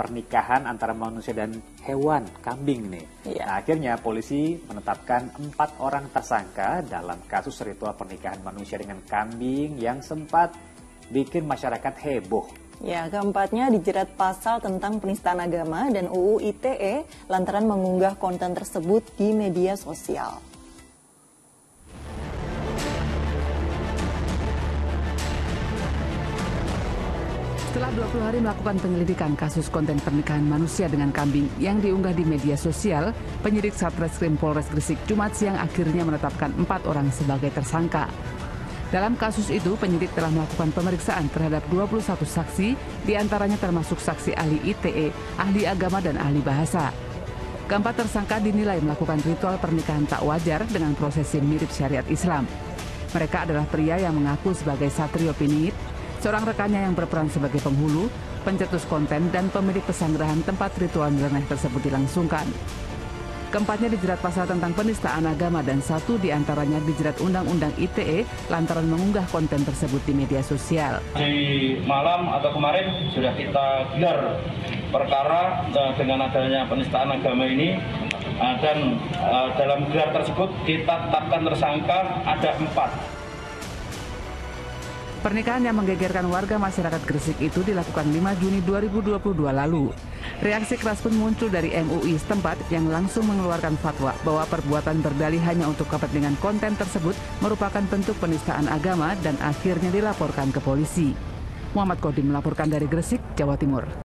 pernikahan antara manusia dan hewan, kambing nih. Iya. Nah, akhirnya polisi menetapkan 4 orang tersangka dalam kasus ritual pernikahan manusia dengan kambing yang sempat bikin masyarakat heboh. Ya, keempatnya dijerat pasal tentang penistaan agama dan UU ITE lantaran mengunggah konten tersebut di media sosial. Setelah 20 hari melakukan penyelidikan kasus konten pernikahan manusia dengan kambing yang diunggah di media sosial, penyidik Satreskrim Polres Gresik Jumat siang akhirnya menetapkan 4 orang sebagai tersangka. Dalam kasus itu, penyidik telah melakukan pemeriksaan terhadap 21 saksi, diantaranya termasuk saksi ahli ITE, ahli agama, dan ahli bahasa. Keempat tersangka dinilai melakukan ritual pernikahan tak wajar dengan prosesi mirip syariat Islam. Mereka adalah pria yang mengaku sebagai Satrio Pinigit, seorang rekannya yang berperan sebagai penghulu, pencetus konten, dan pemilik pesanggerahan tempat ritual nyeleneh tersebut dilangsungkan. Keempatnya dijerat pasal tentang penistaan agama dan 1 diantaranya dijerat Undang-Undang ITE lantaran mengunggah konten tersebut di media sosial. Di malam atau kemarin sudah kita gelar perkara dengan adanya penistaan agama ini, dan dalam gelar tersebut kita tetapkan tersangka ada 4. Pernikahan yang menggegerkan warga masyarakat Gresik itu dilakukan 5 Juni 2022 lalu. Reaksi keras pun muncul dari MUI setempat yang langsung mengeluarkan fatwa bahwa perbuatan berdalih hanya untuk kepentingan konten tersebut merupakan bentuk penistaan agama dan akhirnya dilaporkan ke polisi. Muhammad Kodim melaporkan dari Gresik, Jawa Timur.